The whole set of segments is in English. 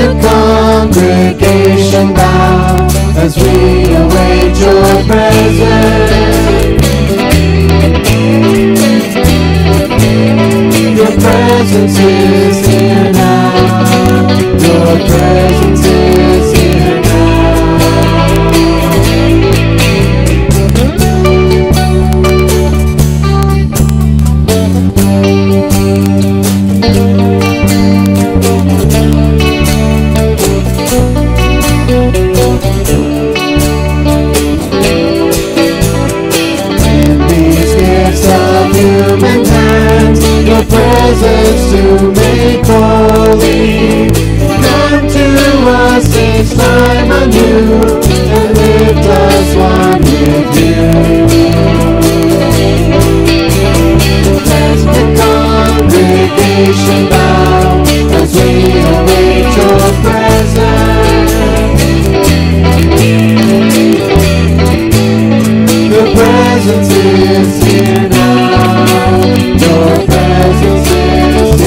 the congregation bow as we await your presence. Your presence is here now. Your presence is here now. Presence to make holy, come to us each time anew, and lift us one with you. As the congregation bow, as we await your presence, your presence is here now. Your presence is here now.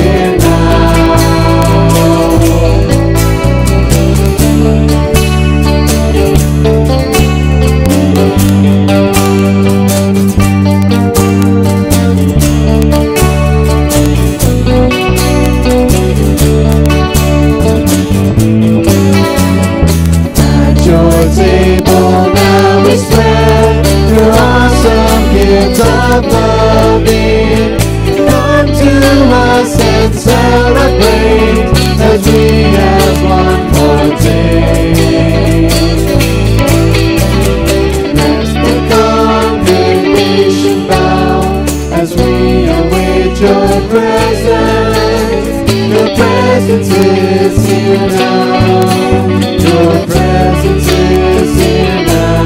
At your table now we spread your awesome gifts of loving. And celebrate as we have one more day. Let the congregation bow as we await your presence. Your presence is here now. Your presence is here now.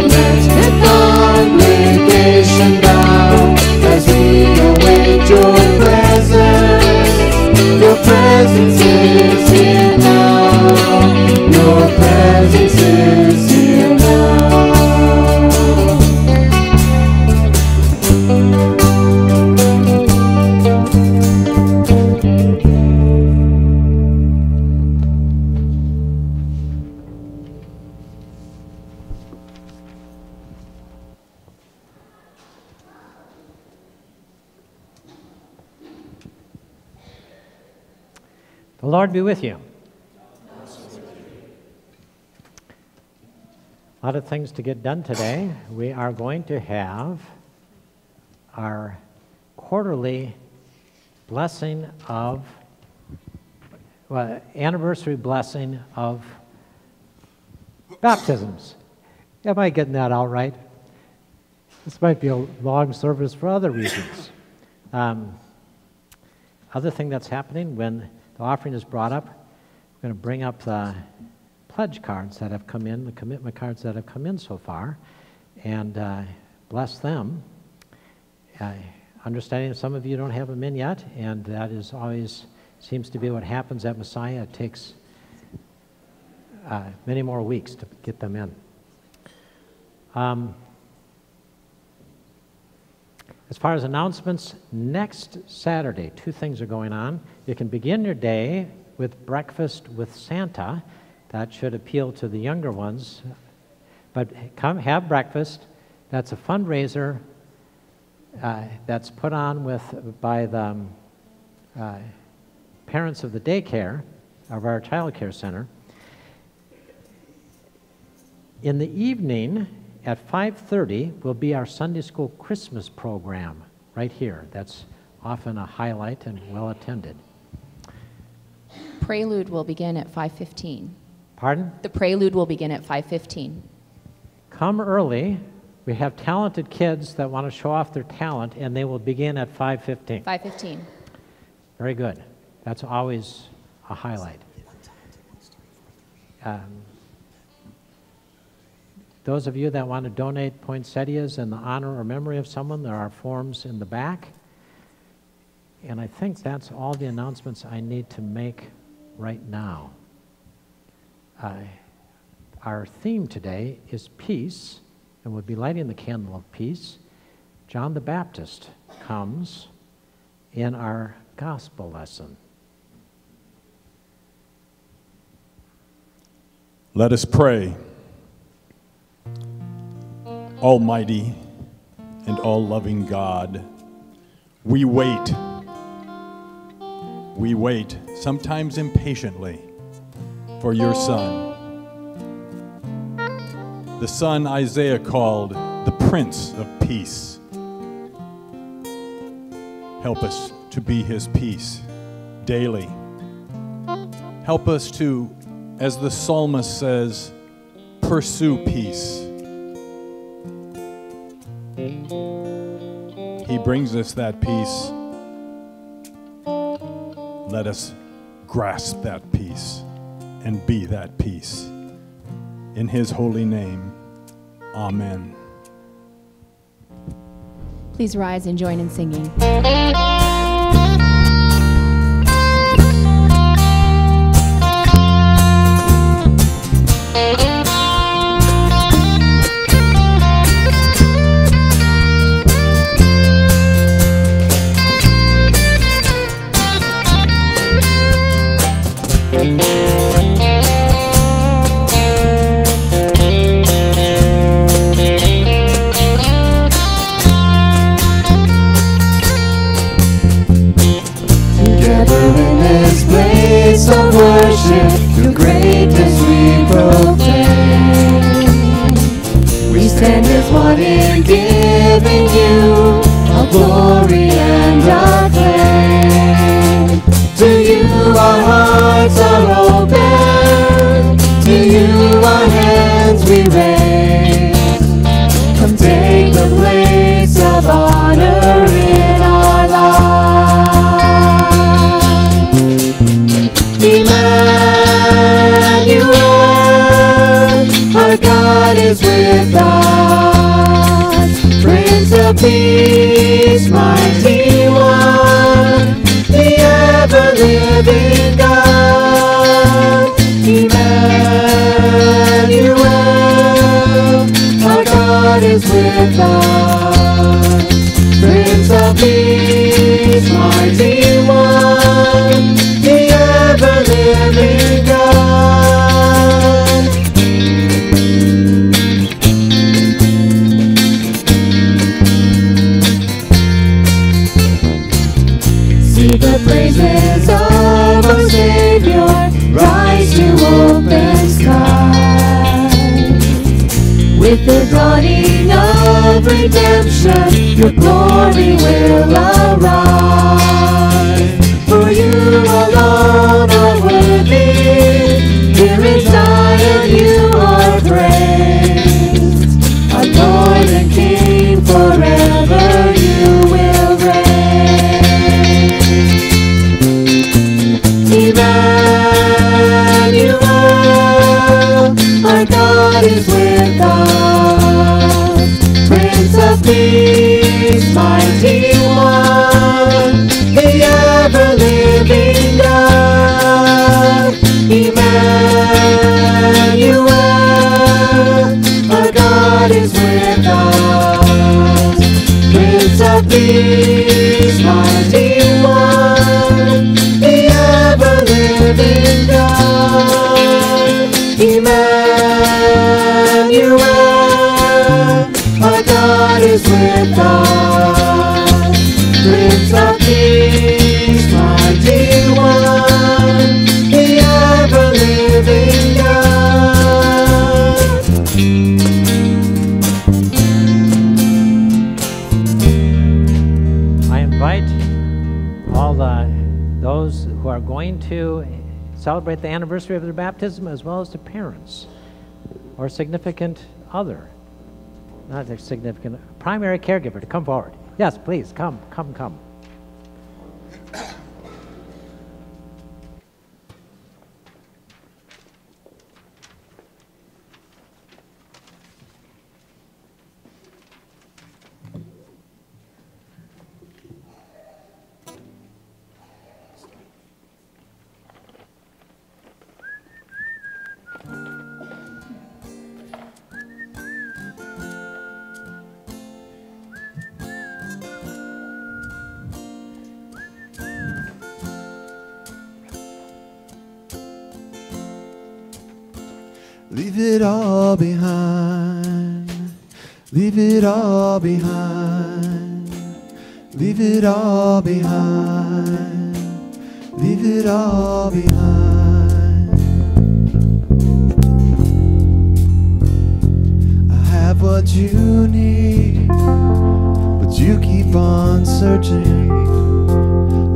Let the congregation bow as we await your presence. Your presence is here now. Your presence is here Lord be with you. A lot of things to get done today. We are going to have our quarterly blessing of, well, anniversary blessing of baptisms. Am I getting that all right? This might be a long service for other reasons. Other thing that's happening when the offering is brought up, we're going to bring up the pledge cards that have come in, the commitment cards that have come in so far, and bless them. Understanding some of you don't have them in yet, and that is always seems to be what happens at Messiah. It takes many more weeks to get them in. As far as announcements, next Saturday, two things are going on. You can begin your day with breakfast with Santa. That should appeal to the younger ones. But come have breakfast. That's a fundraiser that's put on by the parents of the daycare, of our child care center. In the evening, at 5:30 will be our Sunday School Christmas program right here. That's often a highlight and well attended. Prelude will begin at 5:15. Pardon? The prelude will begin at 5:15. Come early. We have talented kids that want to show off their talent, and they will begin at 5:15. 5:15. Very good. That's always a highlight. Those of you that want to donate poinsettias in the honor or memory of someone, there are forms in the back. And I think that's all the announcements I need to make right now. Our theme today is peace, and we'll be lighting the candle of peace. John the Baptist comes in our gospel lesson. Let us pray. Almighty and all-loving God, we wait. We wait, sometimes impatiently, for your Son. The Son Isaiah called the Prince of Peace. Help us to be his peace daily. Help us to, as the psalmist says, pursue peace. He brings us that peace. Let us grasp that peace and be that peace. In his holy name, amen. Please rise and join in singing. Of worship, your greatness we proclaim. We stand as one in giving you our glory and our claim. To you our hearts are open, to you our hands we raise. Come take the place of honor in our lives. Emmanuel, our God is with us. Prince of Peace, mighty one, the ever-living God. Emmanuel, our God is with us. Prince of Peace, mighty one, the ever-living God. See the praises of our Savior rise to open sky. With the dawning of redemption, your glory will arise. For you alone are worthy, here in Zion you are praised. Adored and King, forever you will reign. Emmanuel, our God is with us. Prince of Peace, mighty one, the ever-living God. Emmanuel, our God is with us. Prince of Peace, mighty one, the ever-living God. Emmanuel, our God is with us. Prince of Peace, mighty one, the ever-living God. I invite all those who are going to celebrate the anniversary of their baptism, as well as the parents or significant other, not a significant, primary caregiver, to come forward. Yes, please, come. Leave it all behind. Leave it all behind. Leave it all behind. Leave it all behind. I have what you need, but you keep on searching.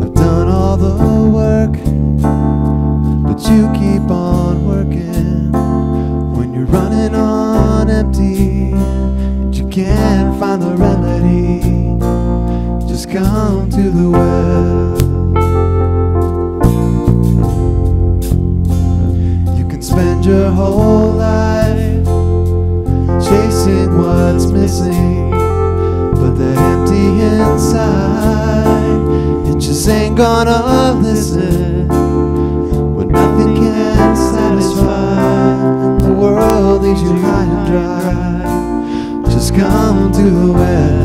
I've done all the work, but you keep on working. When you're running on empty, you can't find the remedy. Just come to the well. You can spend your whole life chasing what's missing, but the empty inside, it just ain't gonna listen. When nothing can satisfy, the world leaves you high and dry. Just come to the well.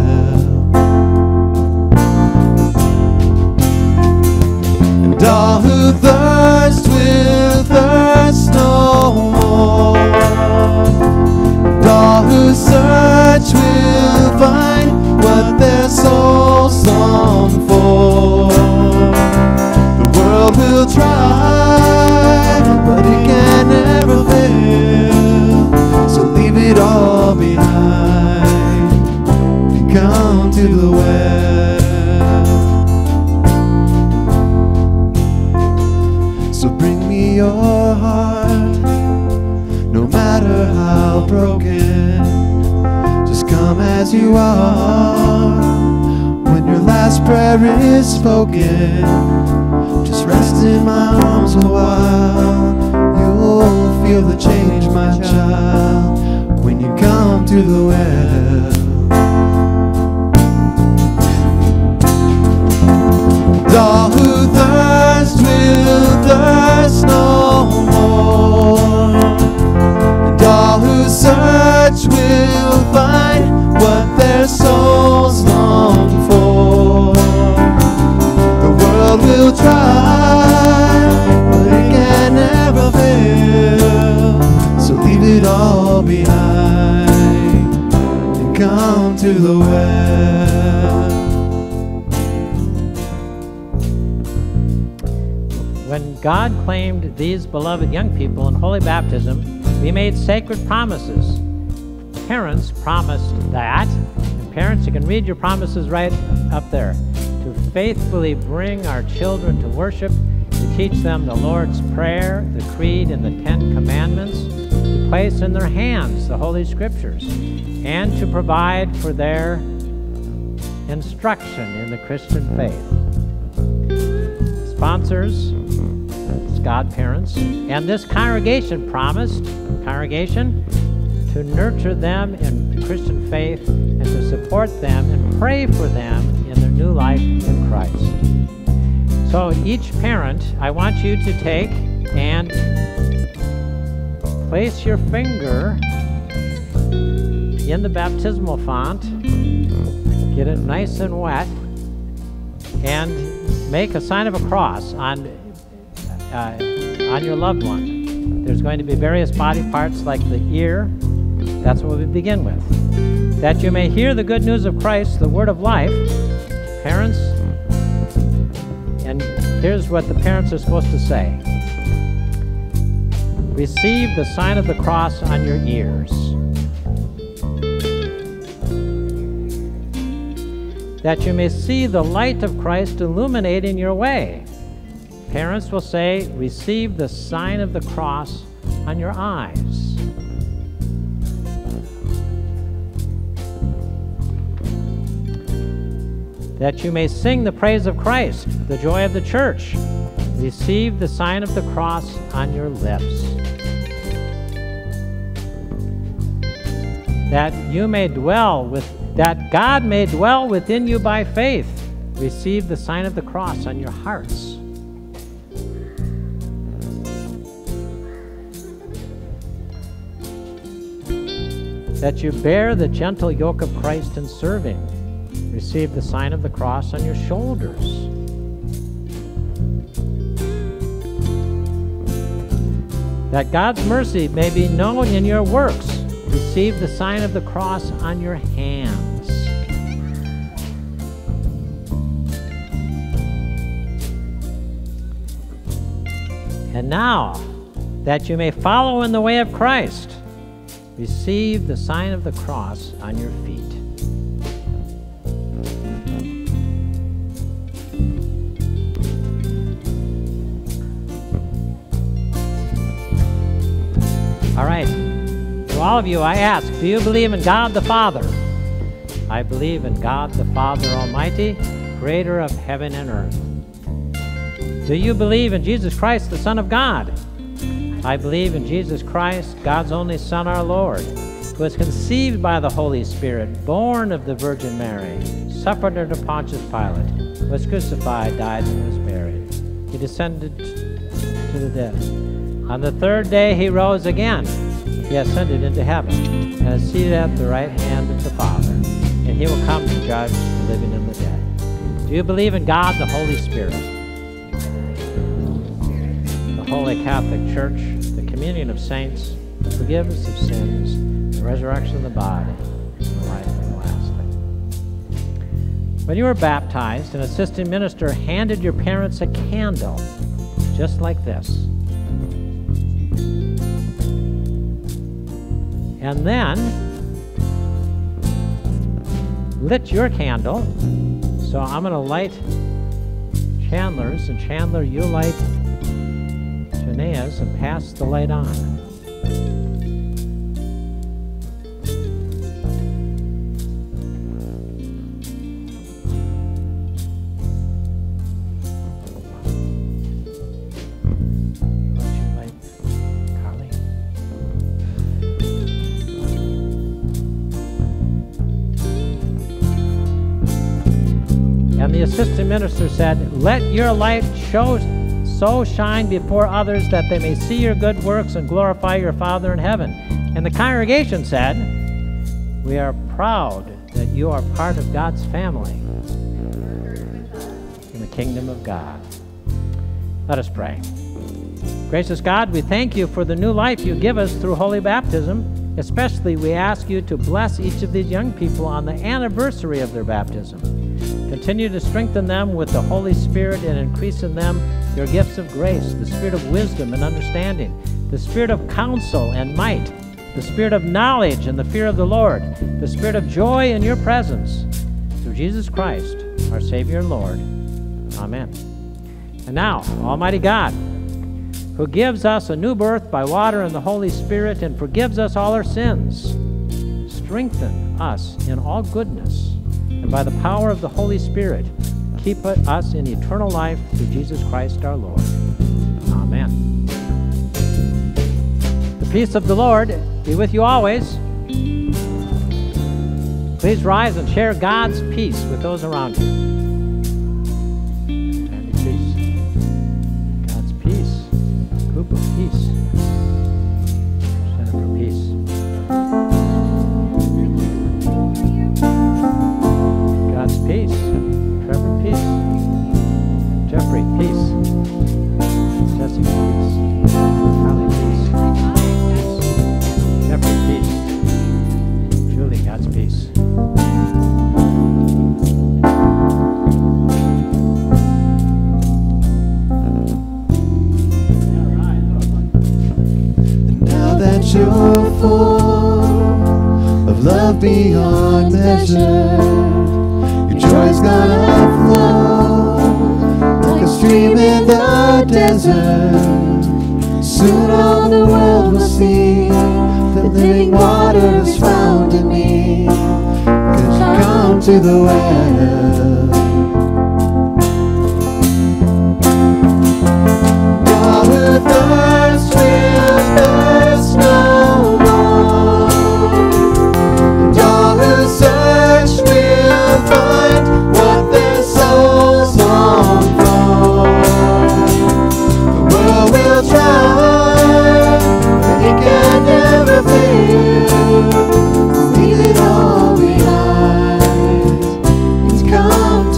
And all who thirst will thirst no more. And all who search will find what their souls long for. The world will try, but it can never fail. So leave it all behind. Come to the well. So bring me your heart, no matter how broken. Just come as you are. When your last prayer is spoken, just rest in my arms a while. You'll feel the change, my child, when you come to the well. All who thirst will thirst no more, and all who search will find what their souls long for. The world will try, but it can never fail. So leave it all behind and come to the well. When God claimed these beloved young people in holy baptism, we made sacred promises. Parents promised that, and parents, you can read your promises right up there, to faithfully bring our children to worship, to teach them the Lord's Prayer, the Creed, and the Ten Commandments, to place in their hands the Holy Scriptures, and to provide for their instruction in the Christian faith. Sponsors, godparents, and this congregation promised, to nurture them in Christian faith and to support them and pray for them in their new life in Christ. So each parent, I want you to take and place your finger in the baptismal font, get it nice and wet, and make a sign of a cross on your loved one. There's going to be various body parts like the ear. That's what we begin with. That you may hear the good news of Christ, the word of life. Parents, and here's what the parents are supposed to say. Receive the sign of the cross on your ears. That you may see the light of Christ illuminating your way. Parents will say, receive the sign of the cross on your eyes. That you may sing the praise of Christ, the joy of the church. Receive the sign of the cross on your lips. That you may dwell with, that God may dwell within you by faith. Receive the sign of the cross on your hearts. That you bear the gentle yoke of Christ in serving. Receive the sign of the cross on your shoulders. that God's mercy may be known in your works. Receive the sign of the cross on your hands. And now, that you may follow in the way of Christ, receive the sign of the cross on your feet. All right, to all of you I ask, do you believe in God the Father? I believe in God the Father Almighty, creator of heaven and earth. Do you believe in Jesus Christ, the Son of God? I believe in Jesus Christ, God's only Son, our Lord, who was conceived by the Holy Spirit, born of the Virgin Mary, suffered under Pontius Pilate, was crucified, died, and was buried. He descended to the dead. On the third day he rose again. He ascended into heaven and is seated at the right hand of the Father, and he will come to judge the living and the dead. Do you believe in God the Holy Spirit, the Holy Catholic Church, the communion of saints, the forgiveness of sins, the resurrection of the body, and the life everlasting? When you were baptized, an assistant minister handed your parents a candle, just like this. And then lit your candle. So I'm going to light Chandler's, and Chandler, you light Janae's, and pass the light on. The assistant minister said, "Let your light so shine before others that they may see your good works and glorify your Father in heaven." And the congregation said, "We are proud that you are part of God's family in the kingdom of God." Let us pray. Gracious God, we thank you for the new life you give us through holy baptism. Especially we ask you to bless each of these young people on the anniversary of their baptism. Continue to strengthen them with the Holy Spirit and increase in them your gifts of grace, the spirit of wisdom and understanding, the spirit of counsel and might, the spirit of knowledge and the fear of the Lord, the spirit of joy in your presence. Through Jesus Christ, our Savior and Lord. Amen. And now, Almighty God, who gives us a new birth by water and the Holy Spirit and forgives us all our sins, strengthen us in all goodness, and by the power of the Holy Spirit, keep us in eternal life through Jesus Christ our Lord. Amen. The peace of the Lord be with you always. Please rise and share God's peace with those around you. And the peace, God's peace, group of peace, center for peace. Peace. Trevor, peace. Jeffrey, peace. Jesse, peace. Charlie, peace. Jeffrey, peace. Julie, God's peace. And now that you're full of love beyond measure, joy's gonna flow like a stream in the desert. Soon all the world will see that living water is found in me. 'Cause you come to the well. All the thirst will thirst no more, and all the search will find what their souls long for. The world will try, but it can never fail. Leave it all behind and come to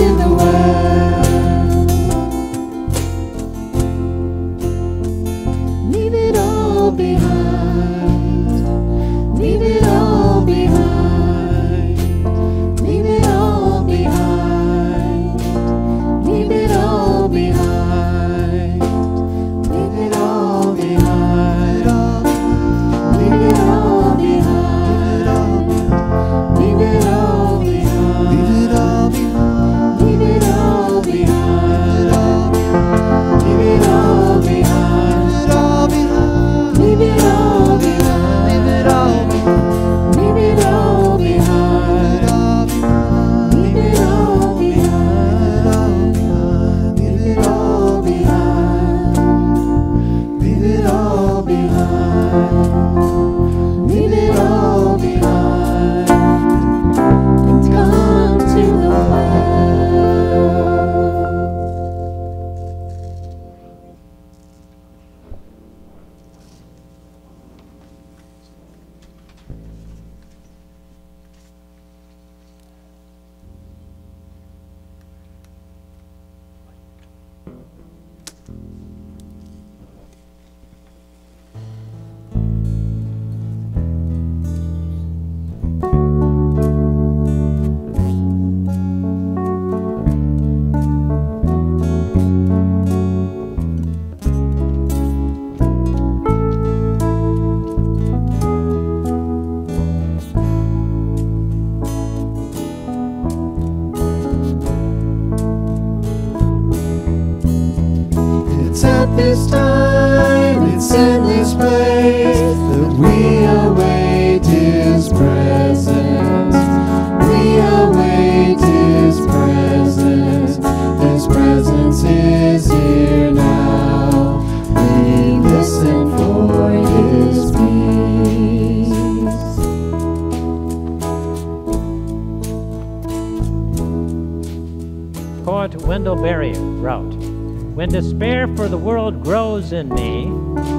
When despair for the world grows in me,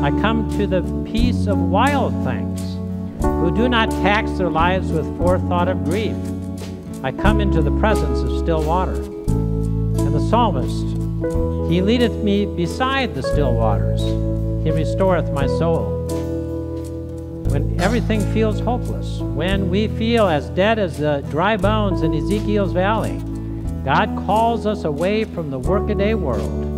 I come to the peace of wild things, who do not tax their lives with forethought of grief. I come into the presence of still water. And the psalmist, he leadeth me beside the still waters. He restoreth my soul. When everything feels hopeless, when we feel as dead as the dry bones in Ezekiel's valley, God calls us away from the workaday world.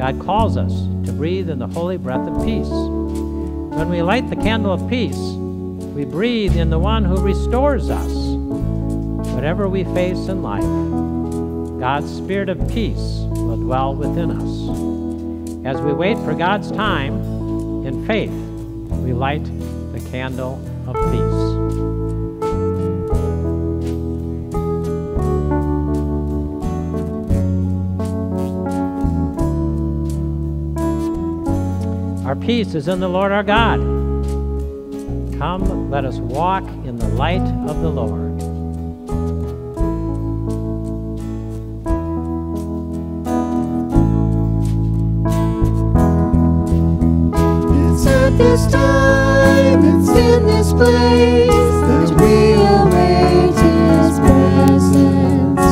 God calls us to breathe in the holy breath of peace. When we light the candle of peace, we breathe in the one who restores us. Whatever we face in life, God's spirit of peace will dwell within us. As we wait for God's time, in faith, we light the candle of peace. Our peace is in the Lord our God. Come, let us walk in the light of the Lord. It's at this time, it's in this place that we await His presence.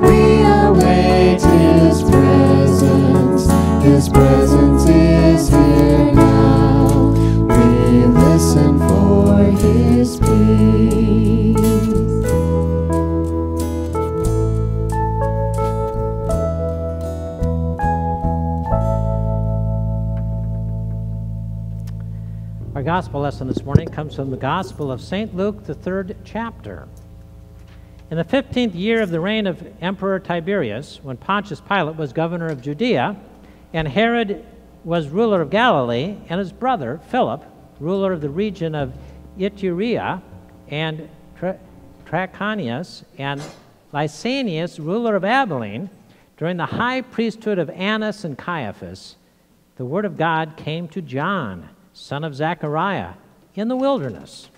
We await His presence. His presence is here now. We listen for His peace. Our gospel lesson this morning comes from the Gospel of St. Luke, the 3rd chapter. In the 15th year of the reign of Emperor Tiberius, when Pontius Pilate was governor of Judea, and Herod was ruler of Galilee, and his brother, Philip, ruler of the region of Iturea, and Trachonitis, and Lysanias, ruler of Abilene, during the high priesthood of Annas and Caiaphas, the word of God came to John, son of Zechariah, in the wilderness.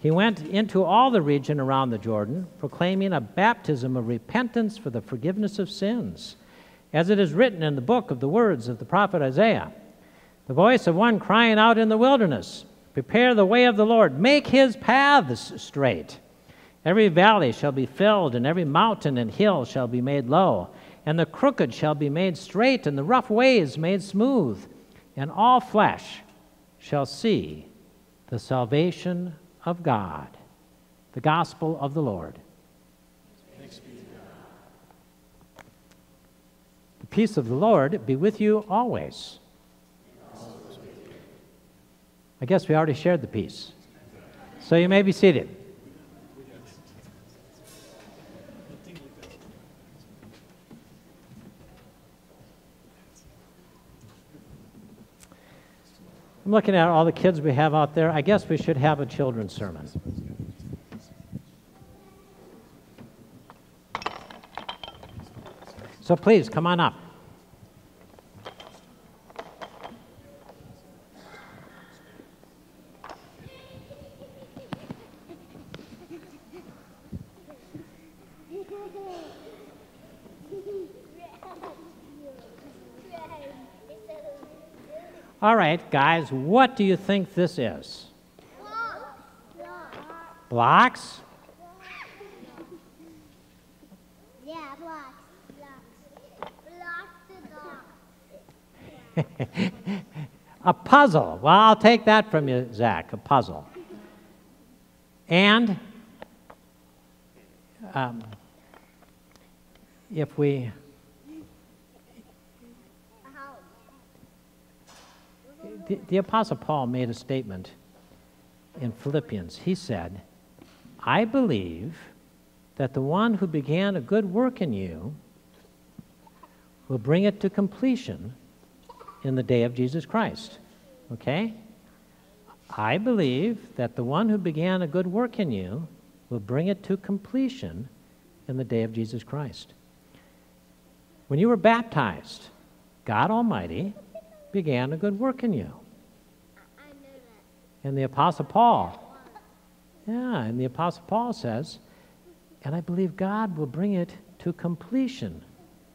He went into all the region around the Jordan, proclaiming a baptism of repentance for the forgiveness of sins. As it is written in the book of the words of the prophet Isaiah, the voice of one crying out in the wilderness, prepare the way of the Lord, make His paths straight. Every valley shall be filled, and every mountain and hill shall be made low, and the crooked shall be made straight, and the rough ways made smooth, and all flesh shall see the salvation of God. The gospel of the Lord. Peace of the Lord be with you always. I guess we already shared the peace. So you may be seated. I'm looking at all the kids we have out there. I guess we should have a children's sermon. So please, come on up. All right, guys, what do you think this is? Blocks? A puzzle. Well, I'll take that from you, Zach, a puzzle. And if we... The Apostle Paul made a statement in Philippians. He said, I believe that the one who began a good work in you will bring it to completion in the day of Jesus Christ. Okay? I believe that the one who began a good work in you will bring it to completion in the day of Jesus Christ. When you were baptized, God Almighty began a good work in you. I know that. And the Apostle Paul, says, and I believe God will bring it to completion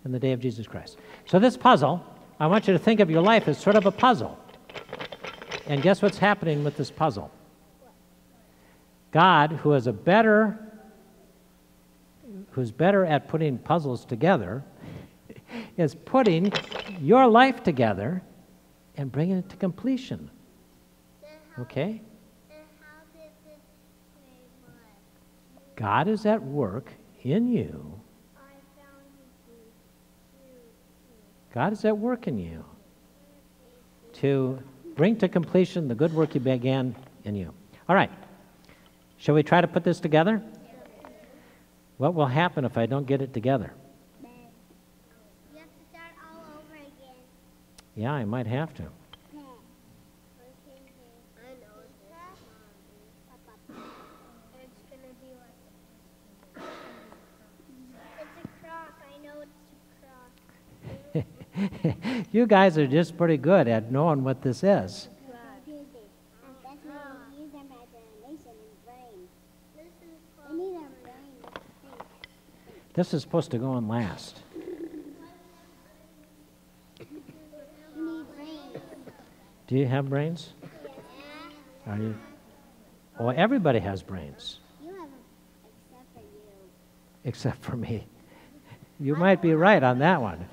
in the day of Jesus Christ. So this puzzle, I want you to think of your life as sort of a puzzle. And guess what's happening with this puzzle? God, who is who's better at putting puzzles together, is putting your life together and bringing it to completion. Okay? God is at work in you. God is at work in you to bring to completion the good work you began in you. All right. Shall we try to put this together? What will happen if I don't get it together? You have to start all over again. Yeah, I might have to. You guys are just pretty good at knowing what this is. This is supposed to go on last. Do you have brains? Are you? Oh, everybody has brains. Except for me. You might be right on that one.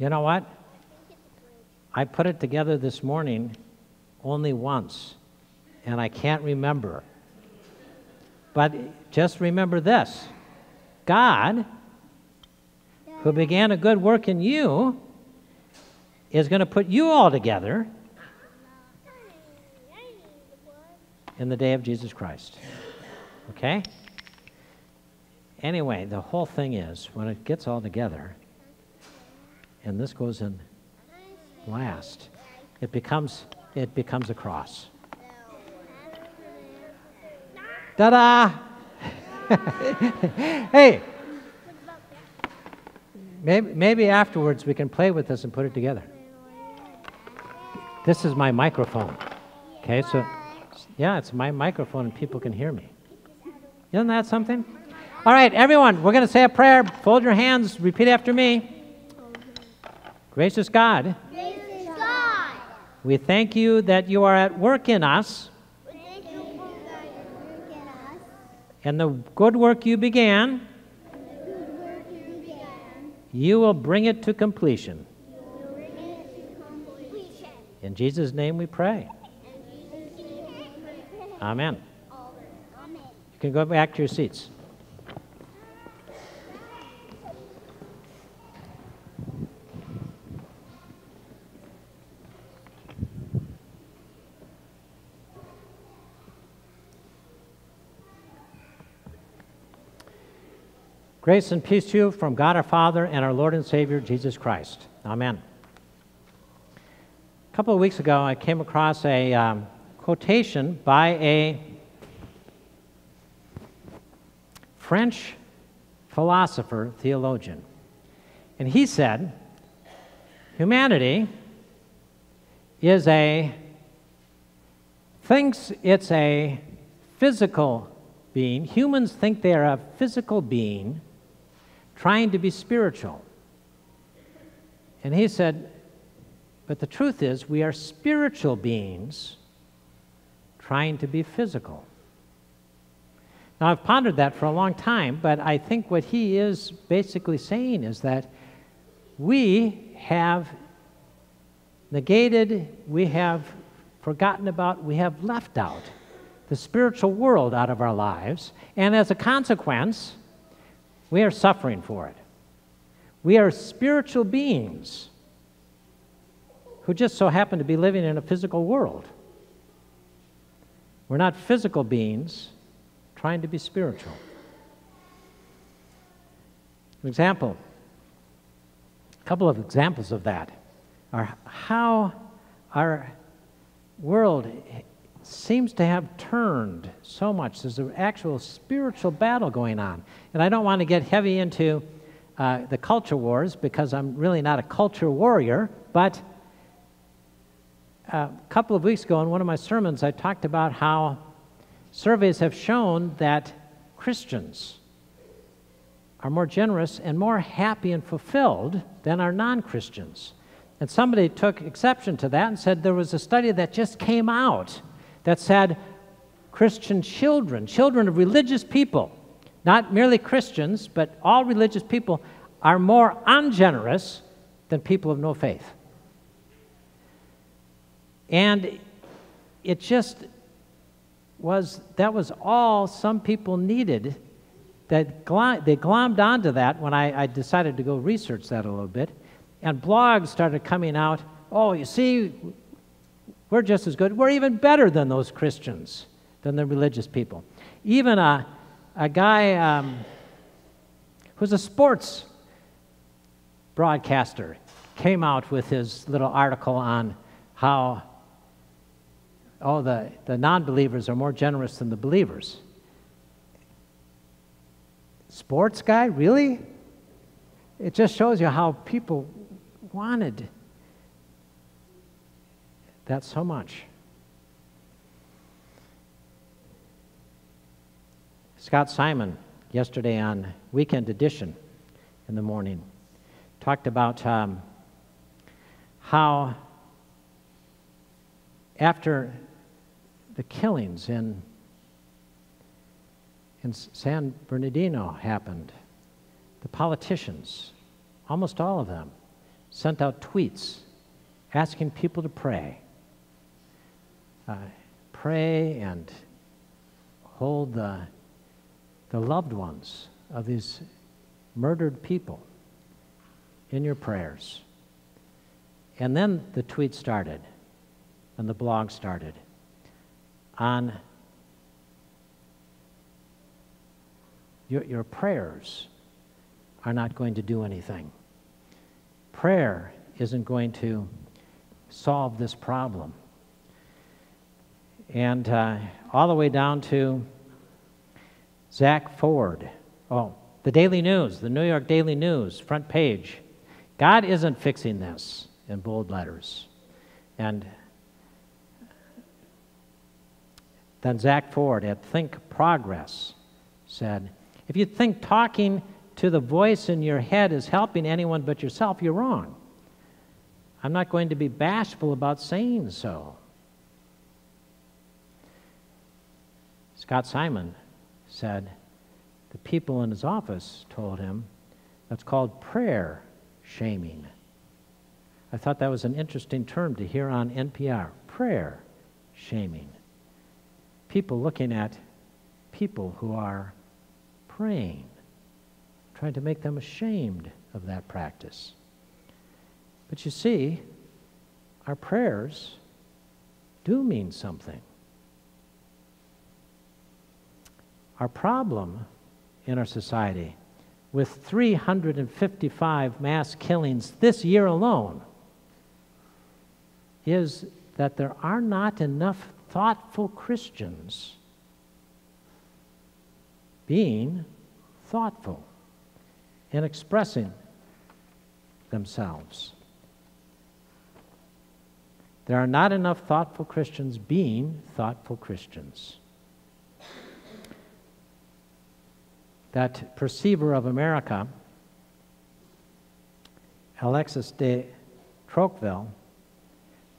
You know what? I put it together this morning only once, and I can't remember. But just remember this. God, who began a good work in you, is going to put you all together in the day of Jesus Christ. Okay? Anyway, the whole thing is, when it gets all together, and this goes in last, it becomes a cross. Ta-da! Hey! Maybe afterwards we can play with this and put it together. This is my microphone. Okay, so yeah, it's my microphone and people can hear me. Isn't that something? All right, everyone, we're going to say a prayer. Fold your hands. Repeat after me. Gracious God, gracious God, we thank you that you are at work in us, and the good work you began, you will bring it to completion. In Jesus' name we pray. Amen. You can go back to your seats. Grace and peace to you from God our Father and our Lord and Savior, Jesus Christ. Amen. A couple of weeks ago, I came across a quotation by a French philosopher, theologian. And he said, humanity thinks it's a physical being. Humans think they are a physical being trying to be spiritual. And he said, but the truth is, we are spiritual beings trying to be physical. Now, I've pondered that for a long time, but I think what he is basically saying is that we have negated, we have forgotten about, we have left out the spiritual world out of our lives, and as a consequence, we are suffering for it. We are spiritual beings who just so happen to be living in a physical world. We're not physical beings trying to be spiritual. An example, a couple of examples of that are how our world seems to have turned so much. There's an actual spiritual battle going on. And I don't want to get heavy into the culture wars because I'm really not a culture warrior, but A couple of weeks ago in one of my sermons, I talked about how surveys have shown that Christians are more generous and more happy and fulfilled than are non-Christians. And somebody took exception to that and said there was a study that just came out that said Christian children, children of religious people, not merely Christians, but all religious people, are more ungenerous than people of no faith. And it just was, that was all some people needed. That they glommed onto that when I decided to go research that a little bit. And blogs started coming out, oh, you see, we're just as good. We're even better than those Christians, than the religious people. Even a guy who's a sports broadcaster came out with his little article on how, oh, the non-believers are more generous than the believers. Sports guy, really? It just shows you how people wanted that so much. Scott Simon, yesterday on Weekend Edition in the morning, talked about how after the killings in San Bernardino happened, the politicians, almost all of them, sent out tweets asking people to pray. Pray and hold the loved ones of these murdered people in your prayers. And then the tweet started, and the blog started, on your prayers are not going to do anything. Prayer isn't going to solve this problem. And all the way down to Zach Ford. Oh, the Daily News, the New York Daily News, front page. God isn't fixing this, in bold letters. And then Zach Ford at Think Progress said, if you think talking to the voice in your head is helping anyone but yourself, you're wrong. I'm not going to be bashful about saying so. Scott Simon said the people in his office told him that's called prayer shaming. I thought that was an interesting term to hear on NPR, prayer shaming. People looking at people who are praying, trying to make them ashamed of that practice. But you see, our prayers do mean something. Our problem in our society, with 355 mass killings this year alone, is that there are not enough thoughtful Christians being thoughtful and expressing themselves. There are not enough thoughtful Christians being thoughtful Christians. That perceiver of America, Alexis de Tocqueville,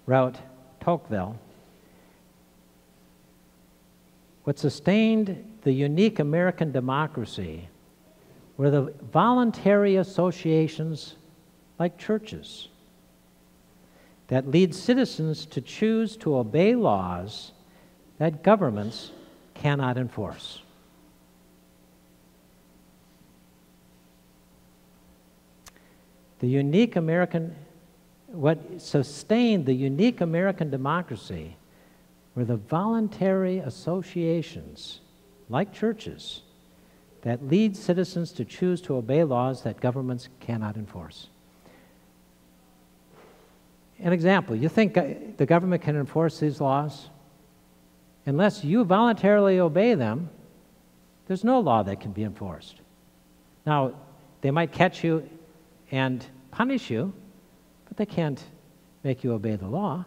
wrote, what sustained the unique American democracy were the voluntary associations like churches that lead citizens to choose to obey laws that governments cannot enforce. The unique American, what sustained the unique American democracy were the voluntary associations like churches that leads citizens to choose to obey laws that governments cannot enforce. An example, you think the government can enforce these laws? Unless you voluntarily obey them, there's no law that can be enforced. Now, they might catch you and punish you, but they can't make you obey the law.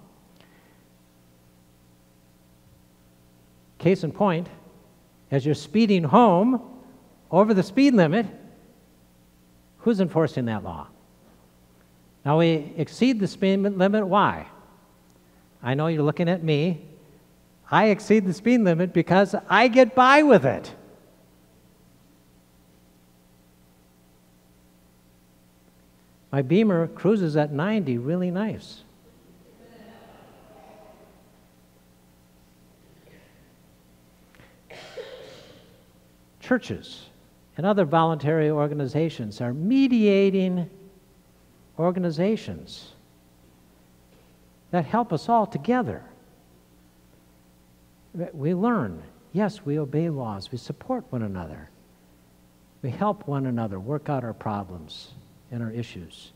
Case in point, as you're speeding home over the speed limit, who's enforcing that law? Now, we exceed the speed limit. Why? I know you're looking at me. I exceed the speed limit because I get by with it. My Beamer cruises at 90 really nice. Churches and other voluntary organizations are mediating organizations that help us all together. We learn. Yes, we obey laws. We support one another. We help one another work out our problems and our issues.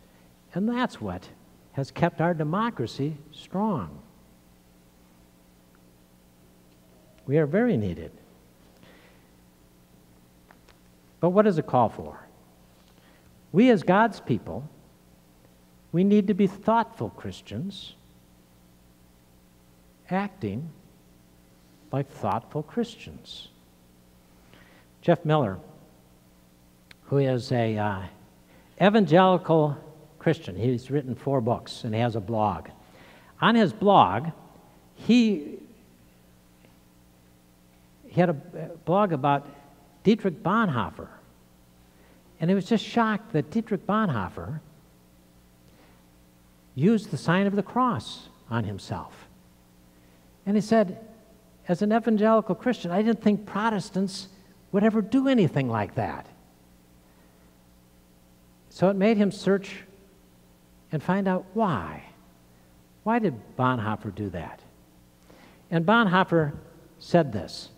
And that's what has kept our democracy strong. We are very needed. But what does it call for? We as God's people, we need to be thoughtful Christians, acting like thoughtful Christians. Jeff Miller, who is a evangelical Christian, he's written 4 books and he has a blog. On his blog, he had a blog about Dietrich Bonhoeffer, and he was just shocked that Dietrich Bonhoeffer used the sign of the cross on himself. And he said, as an evangelical Christian, I didn't think Protestants would ever do anything like that. So it made him search and find out why. Why did Bonhoeffer do that? And Bonhoeffer said this.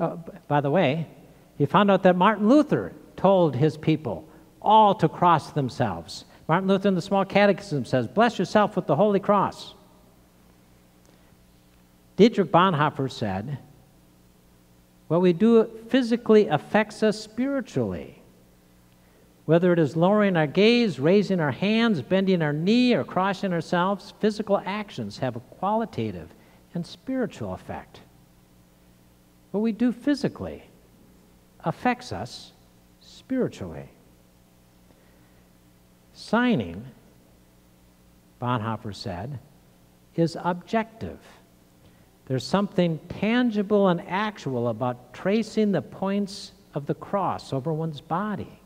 Oh, by the way, he found out that Martin Luther told his people all to cross themselves. Martin Luther in the Small Catechism says, "Bless yourself with the Holy Cross." Dietrich Bonhoeffer said, what we do physically affects us spiritually, whether it is lowering our gaze, raising our hands, bending our knee, or crossing ourselves. Physical actions have a qualitative and spiritual effect. What we do physically affects us spiritually. Signing, Bonhoeffer said, is objective. There's something tangible and actual about tracing the points of the cross over one's body.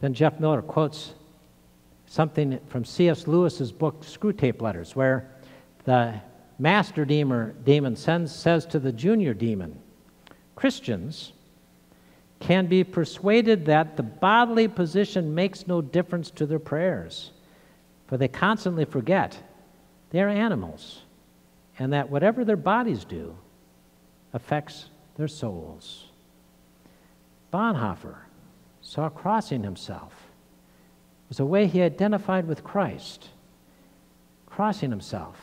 Then Jeff Miller quotes something from C.S. Lewis's book, Screwtape Letters, where the master demon says to the junior demon, Christians can be persuaded that the bodily position makes no difference to their prayers, for they constantly forget they are animals, and that whatever their bodies do affects their souls. Bonhoeffer saw crossing himself was a way he identified with Christ. Crossing himself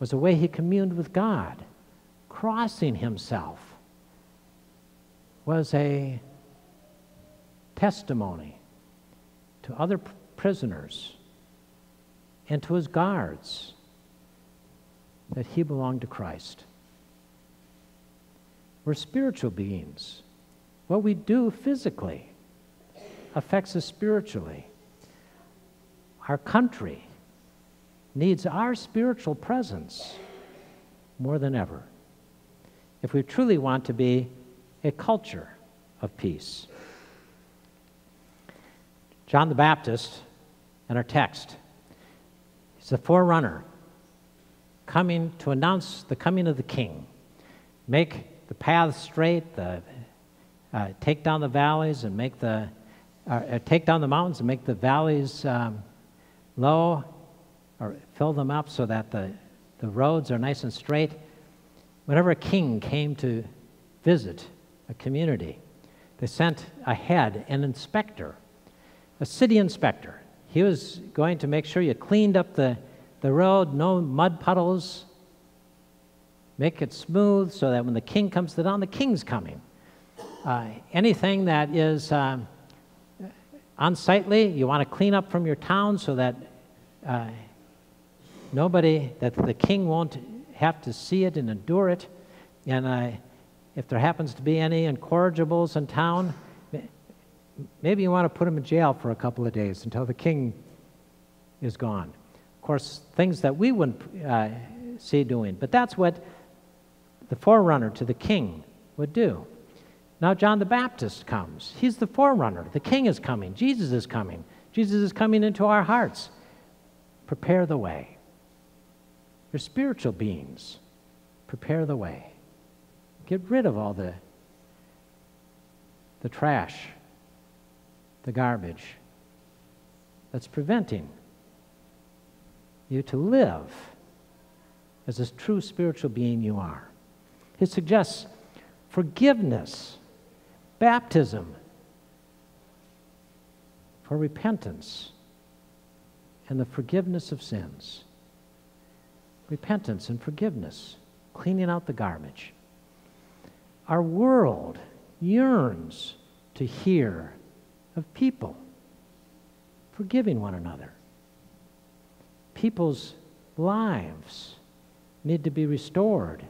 was a way he communed with God. Crossing himself was a testimony to other prisoners and to his guards that he belonged to Christ. We're spiritual beings. What we do physically affects us spiritually. Our country needs our spiritual presence more than ever if we truly want to be a culture of peace. John the Baptist, in our text, is the forerunner coming to announce the coming of the King, make the path straight, take down the valleys and make the, take down the mountains and make the valleys low, or fill them up so that the roads are nice and straight. Whenever a king came to visit a community, they sent ahead an inspector, a city inspector. He was going to make sure you cleaned up the road, no mud puddles, make it smooth so that when the king comes to town, the king's coming. Anything that is unsightly, you want to clean up from your town so that Nobody that the king won't have to see it and endure it. And if there happens to be any incorrigibles in town, maybe you want to put them in jail for a couple of days until the king is gone. Of course, things that we wouldn't see doing, but that's what the forerunner to the king would do. Now John the Baptist comes. He's the forerunner. The king is coming. Jesus is coming. Jesus is coming into our hearts. Prepare the way. You're spiritual beings. Prepare the way. Get rid of all the trash, the garbage that's preventing you to live as this true spiritual being you are. He suggests forgiveness, baptism for repentance, and the forgiveness of sins. Repentance and forgiveness, cleaning out the garbage. Our world yearns to hear of people forgiving one another. People's lives need to be restored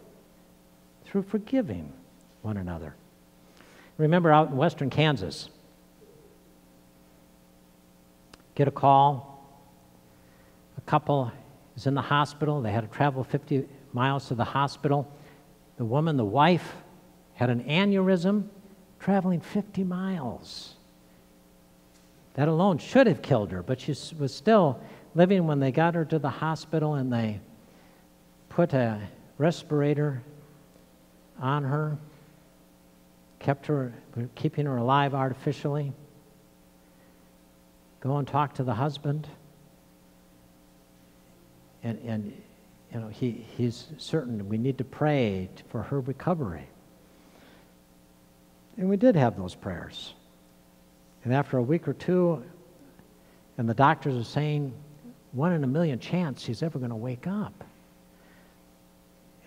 through forgiving one another. Remember, out in western Kansas, get a call, a couple is in the hospital, they had to travel 50 miles to the hospital. The woman, the wife, had an aneurysm, traveling 50 miles. That alone should have killed her, but she was still living when they got her to the hospital, and they put a respirator on her, keeping her alive artificially. Go and talk to the husband, and you know he's certain we need to pray for her recovery. And we did have those prayers. And after a week or two, and the doctors are saying, 1 in a million chance she's ever going to wake up.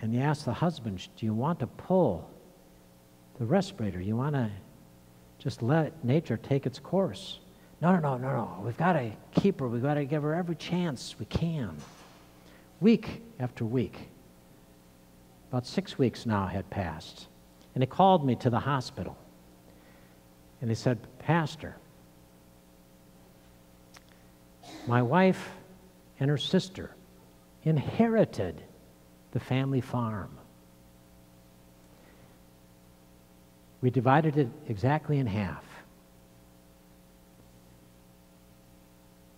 And you ask the husband, do you want to pull the respirator? You want to just let nature take its course? No. We've got to keep her. We've got to give her every chance we can. Week after week. About 6 weeks now had passed. And he called me to the hospital. And he said, Pastor, my wife and her sister inherited the family farm. We divided it exactly in half.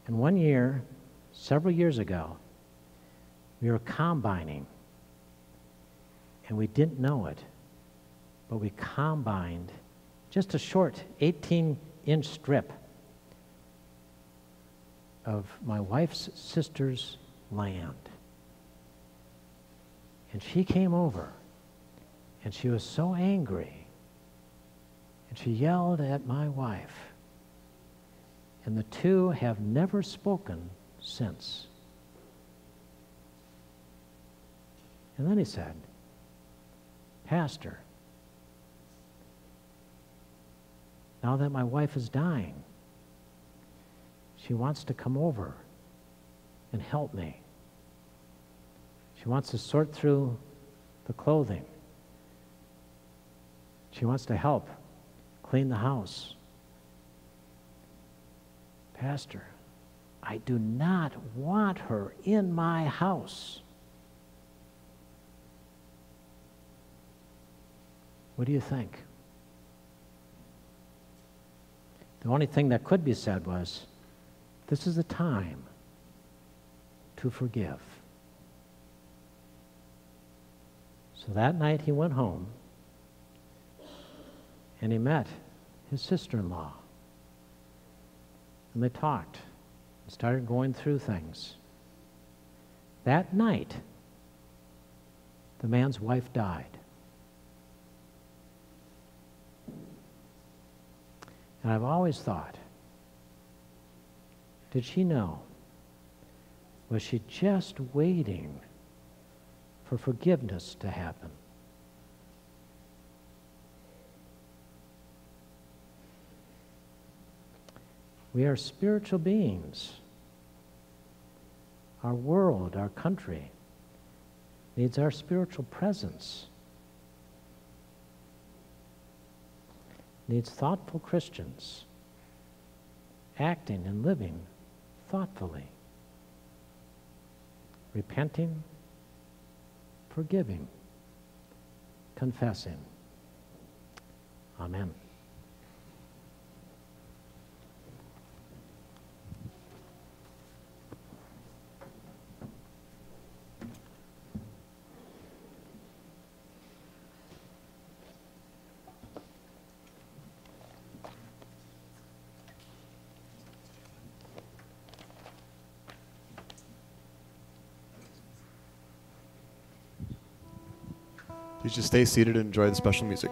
And one year, several years ago, we were combining, and we didn't know it, but we combined just a short 18-inch strip of my wife's sister's land. And she came over, and she was so angry, and she yelled at my wife, and the two have never spoken since. And then he said, Pastor, now that my wife is dying, she wants to come over and help me. She wants to sort through the clothing. She wants to help clean the house. Pastor, I do not want her in my house. What do you think? The only thing that could be said was, this is the time to forgive. So that night he went home, and he met his sister-in-law, and they talked and started going through things. That night, the man's wife died. And I've always thought, did she know? Was she just waiting for forgiveness to happen? We are spiritual beings. our world, our country, needs our spiritual presence, needs thoughtful Christians acting and living thoughtfully, repenting, forgiving, confessing. Amen. Please just stay seated and enjoy the special music.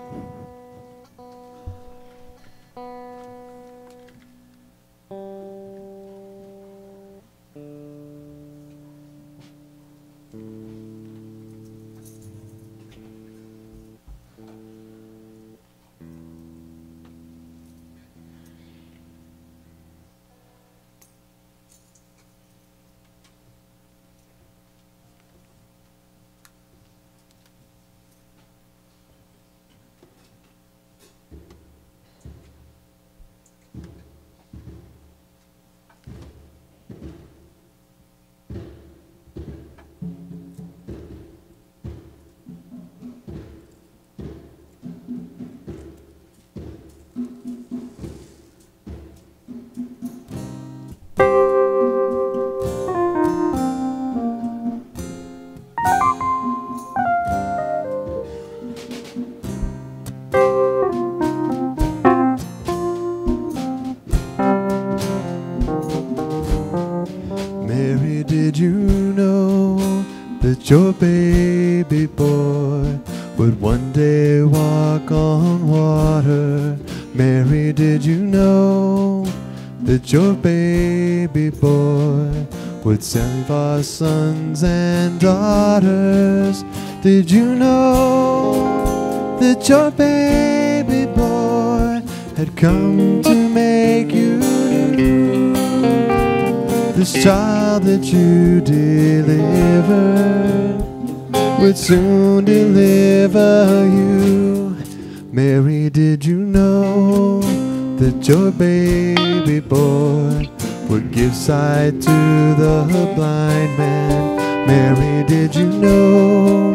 Your baby boy would one day walk on water. Mary, did you know that your baby boy would send for sons and daughters? Did you know that your baby boy had come to make you new? This child that you delivered would soon deliver you. Mary, did you know that your baby boy would give sight to the blind man? Mary, did you know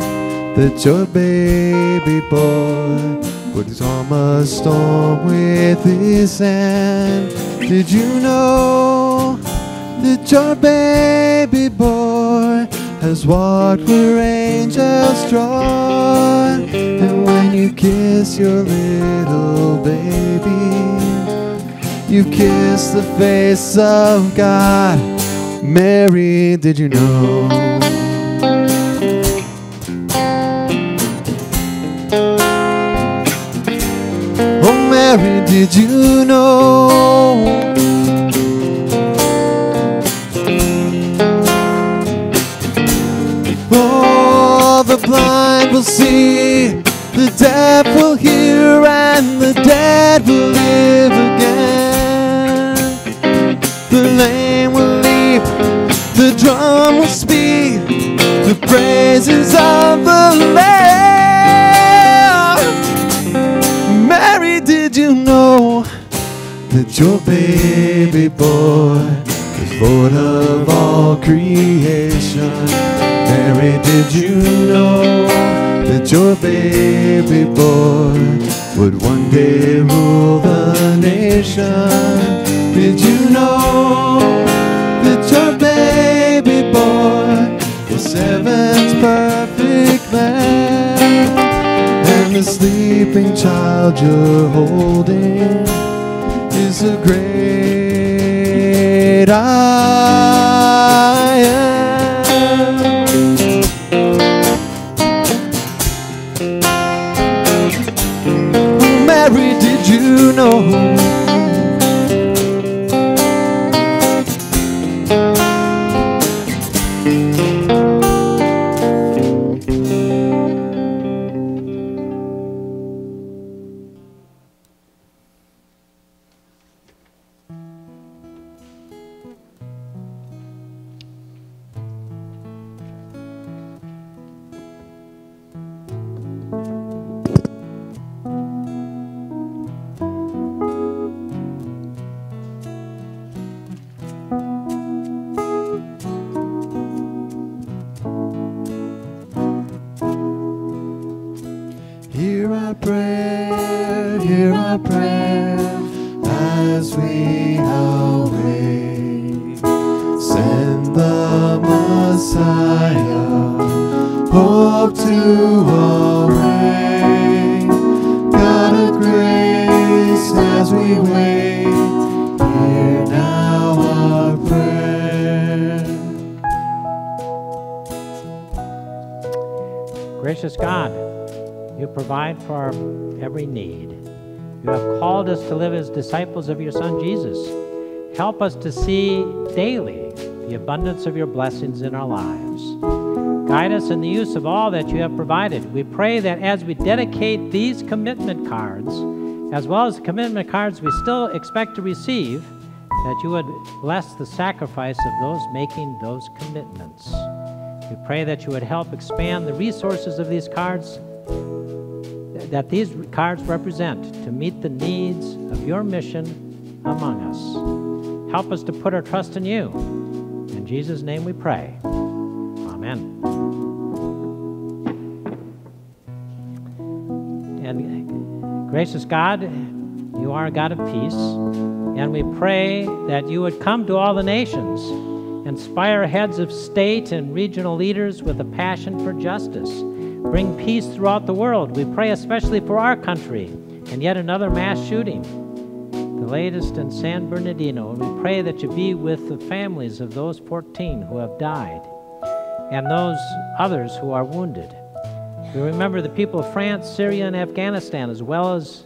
that your baby boy would calm a storm with his hand? Did you know that your baby boy has walked where angels trod? And when you kiss your little baby, you kiss the face of God. Mary, did you know? Oh, Mary, did you know? The blind will see, the deaf will hear, and the dead will live again. The lame will leap, the drum will speak, the praises of the Lamb. Mary, did you know that your baby boy is Lord of all creation? Mary, did you know that your baby boy would one day rule the nation? Did you know that your baby boy was heaven's perfect lamb? And the sleeping child you're holding is the great I Am. You know, our prayer, hear our prayer, as we await. Send the Messiah, hope to our way. God of grace, as we wait, hear now our prayer. Gracious God, you provide for our every need. You have called us to live as disciples of your Son, Jesus. Help us to see daily the abundance of your blessings in our lives. Guide us in the use of all that you have provided. We pray that as we dedicate these commitment cards, as well as the commitment cards we still expect to receive, that you would bless the sacrifice of those making those commitments. We pray that you would help expand the resources of these cards, that these cards represent, to meet the needs of your mission among us. Help us to put our trust in you. In Jesus' name we pray. Amen. And gracious God, you are a God of peace, and we pray that you would come to all the nations, inspire heads of state and regional leaders with a passion for justice. Bring peace throughout the world. We pray especially for our country and yet another mass shooting, the latest in San Bernardino. And we pray that you be with the families of those 14 who have died and those others who are wounded. We remember the people of France, Syria, and Afghanistan, as well as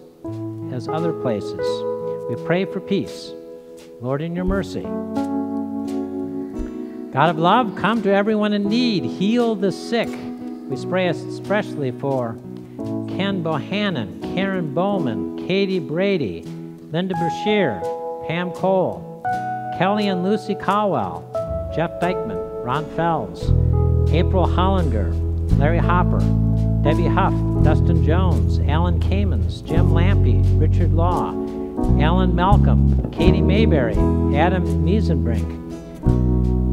other places. We pray for peace. Lord, in your mercy. God of love, come to everyone in need. Heal the sick. We pray especially for Ken Bohannon, Karen Bowman, Katie Brady, Linda Brashear, Pam Cole, Kelly and Lucy Cowell, Jeff Dykeman, Ron Fells, April Hollinger, Larry Hopper, Debbie Huff, Dustin Jones, Alan Kamens, Jim Lampe, Richard Law, Alan Malcolm, Katie Mayberry, Adam Miesenbrink,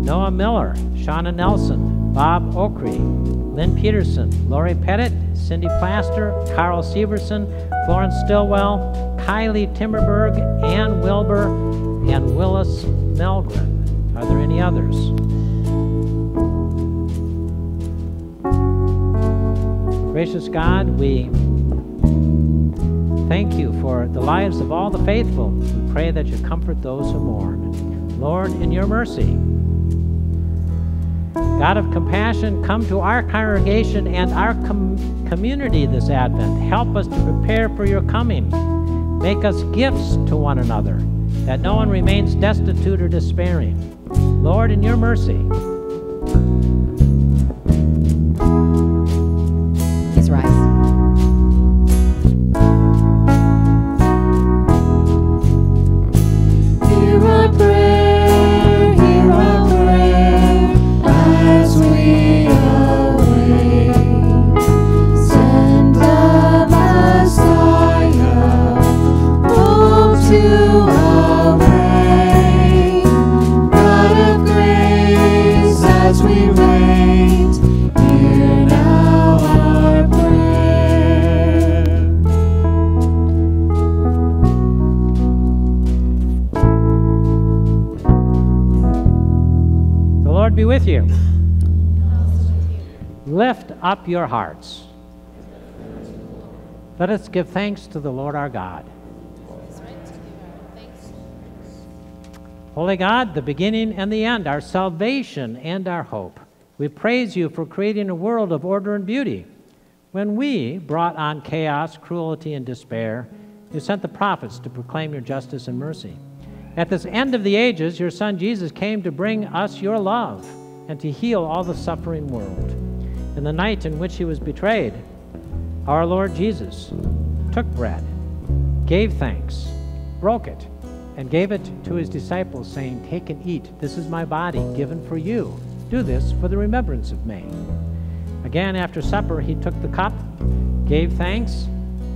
Noah Miller, Shauna Nelson, Bob Okri, Lynn Peterson, Lori Pettit, Cindy Plaster, Carl Severson, Florence Stillwell, Kylie Timmerberg, Ann Wilbur, and Willis Melgren. Are there any others? Gracious God, we thank you for the lives of all the faithful. We pray that you comfort those who mourn. Lord, in your mercy. God of compassion, come to our congregation and our community this Advent. Help us to prepare for your coming. Make us gifts to one another, that no one remains destitute or despairing. Lord, in your mercy. Please rise. Up your hearts. Let us give thanks to the Lord our God. Holy God, the beginning and the end, our salvation and our hope, we praise you for creating a world of order and beauty. When we brought on chaos, cruelty, and despair, you sent the prophets to proclaim your justice and mercy. At this end of the ages, your Son Jesus came to bring us your love and to heal all the suffering world. In the night in which he was betrayed, our Lord Jesus took bread, gave thanks, broke it, and gave it to his disciples, saying, "Take and eat. This is my body given for you. Do this for the remembrance of me." Again, after supper, he took the cup, gave thanks,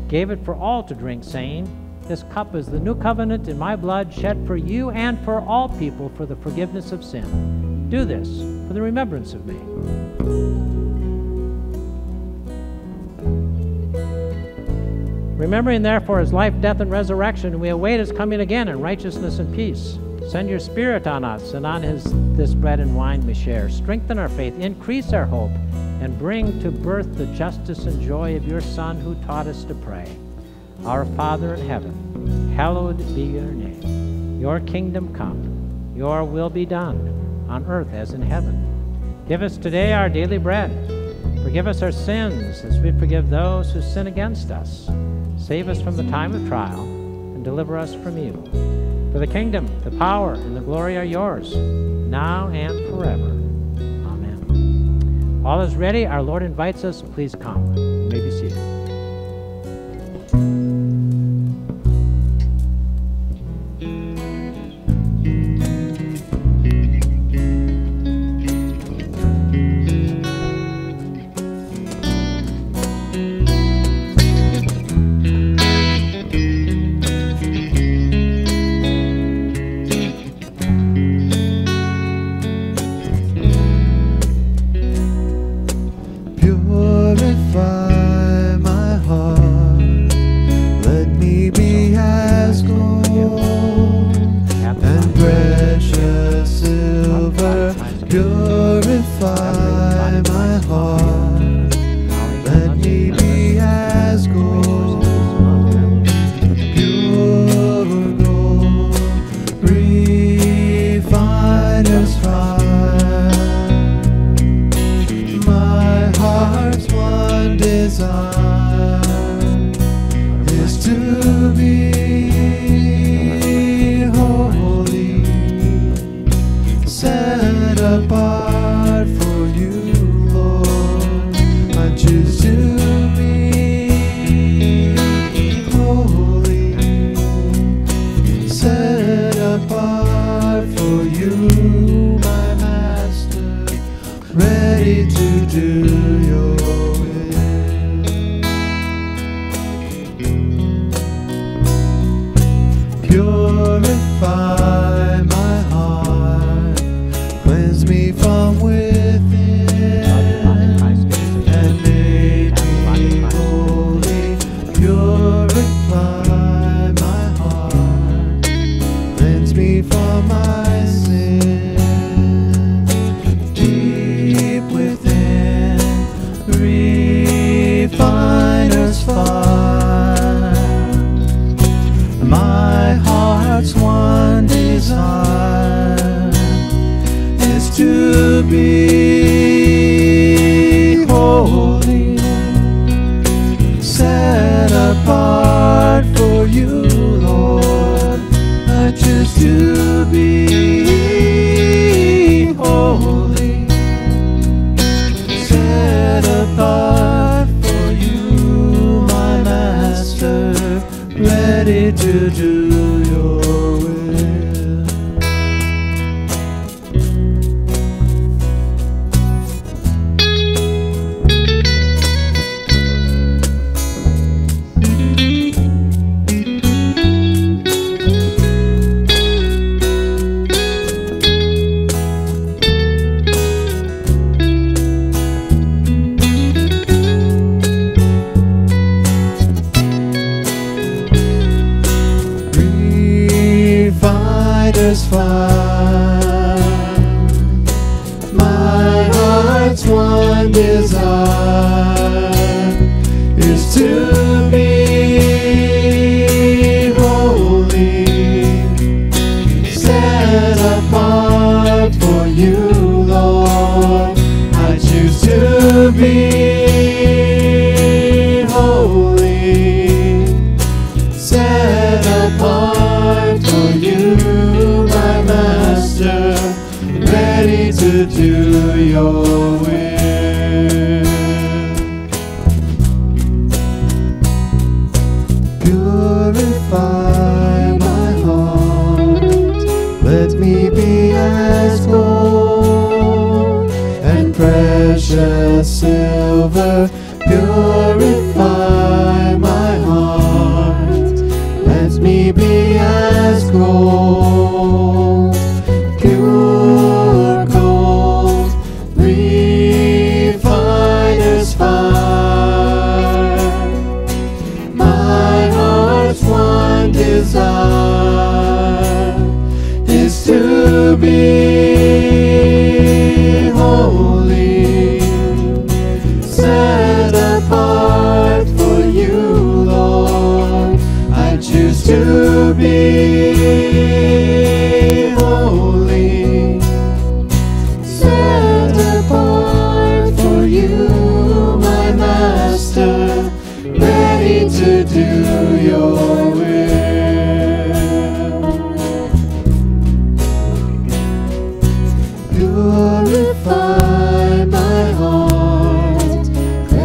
gave it for all to drink, saying, "This cup is the new covenant in my blood, shed for you and for all people for the forgiveness of sin. Do this for the remembrance of me." Remembering therefore his life, death, and resurrection, we await his coming again in righteousness and peace. Send your Spirit on us and on this bread and wine we share. Strengthen our faith, increase our hope, and bring to birth the justice and joy of your Son who taught us to pray. Our Father in heaven, hallowed be your name. Your kingdom come, your will be done, on earth as in heaven. Give us today our daily bread. Forgive us our sins as we forgive those who sin against us. Save us from the time of trial and deliver us from evil. For the kingdom, the power, and the glory are yours, now and forever. Amen. All is ready. Our Lord invites us. Please come. You may be seated.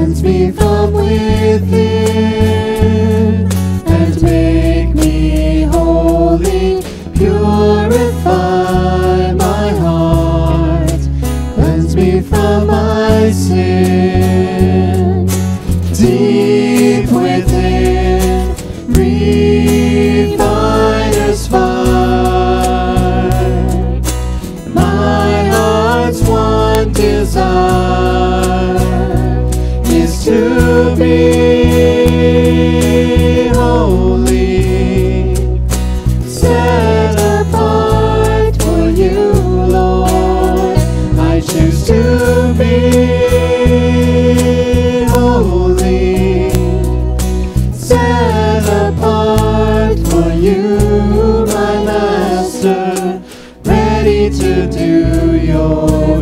cleanse me from within, and make me holy, purify my heart, cleanse me from my sin. Deep within, refiner's fire, my heart's one desire is to be holy, set apart for you, Lord. I choose to be holy, set apart for you, my Master, ready to do your will.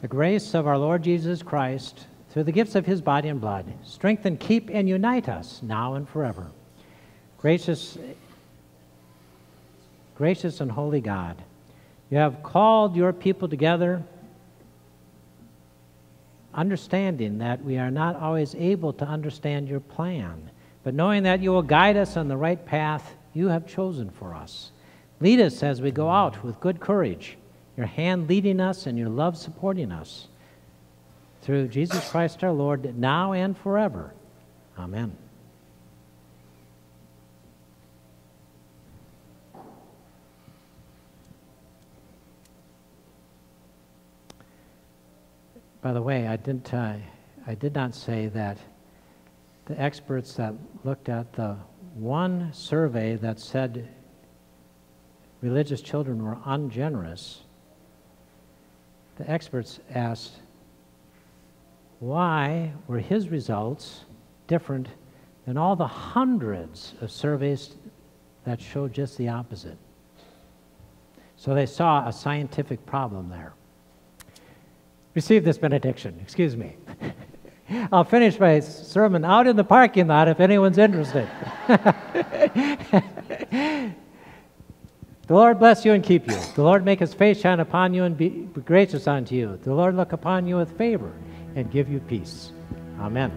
The grace of our Lord Jesus Christ, through the gifts of his body and blood, strengthen, keep, and unite us now and forever. Gracious and holy God, you have called your people together, understanding that we are not always able to understand your plan, but knowing that you will guide us on the right path you have chosen for us. Lead us as we go out with good courage, your hand leading us and your love supporting us. Through Jesus Christ our Lord, now and forever. Amen. By the way, I did not say that the experts that looked at the one survey that said religious children were ungenerous, the experts asked, why were his results different than all the hundreds of surveys that showed just the opposite? So they saw a scientific problem there. Receive this benediction, excuse me. I'll finish my sermon out in the parking lot if anyone's interested. The Lord bless you and keep you. The Lord make his face shine upon you and be gracious unto you. The Lord look upon you with favor and give you peace. Amen.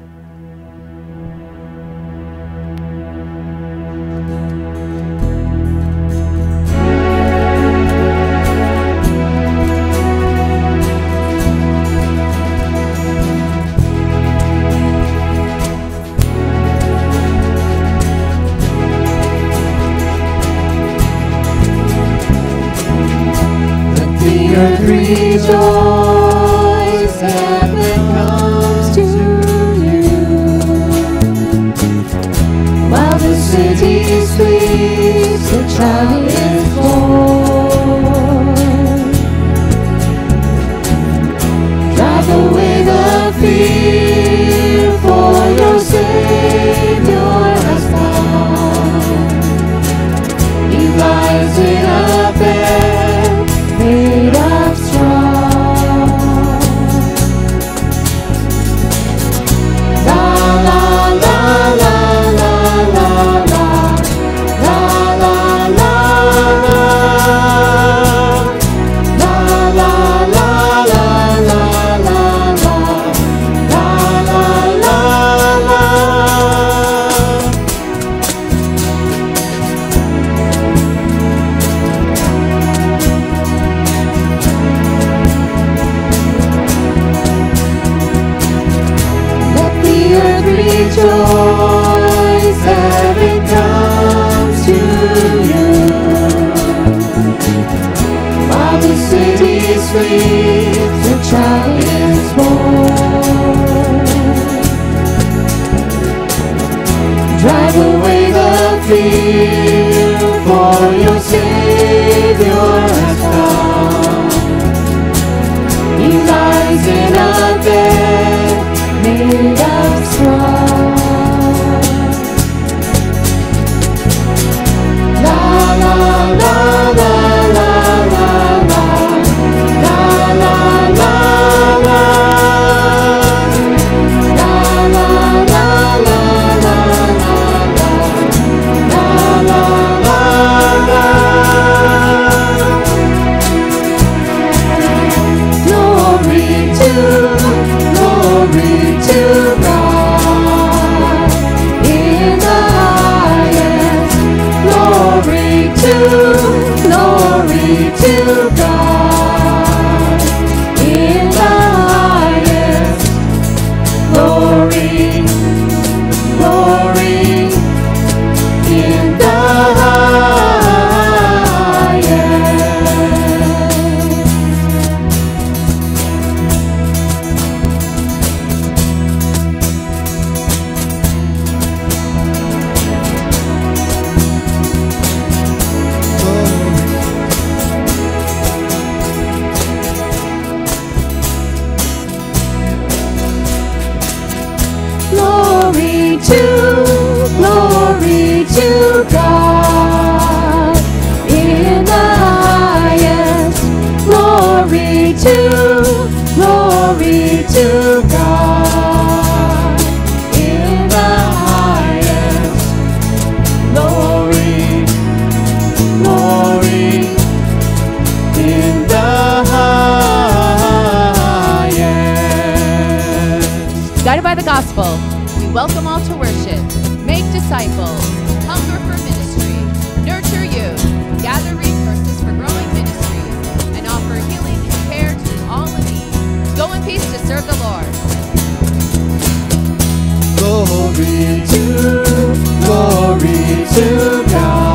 Rejoice and it comes to you, while the city sleeps, the child is born. Drive away the fear, for your Savior has come. He lies in a bed made of straw. La la la la la la la la la la la la la la la la la la la. Rejoice, heaven comes to you, while the city sleeps, the child is born. Drive away the fear, for your Savior has come. glory to God in the highest. Glory, glory in the highest. Guided by the gospel, we welcome all to worship, make disciples, hunger for ministry, nurture youth, gather resources for growing ministries, and offer healing and care to all in need. Go in peace to serve the Lord. Glory to God.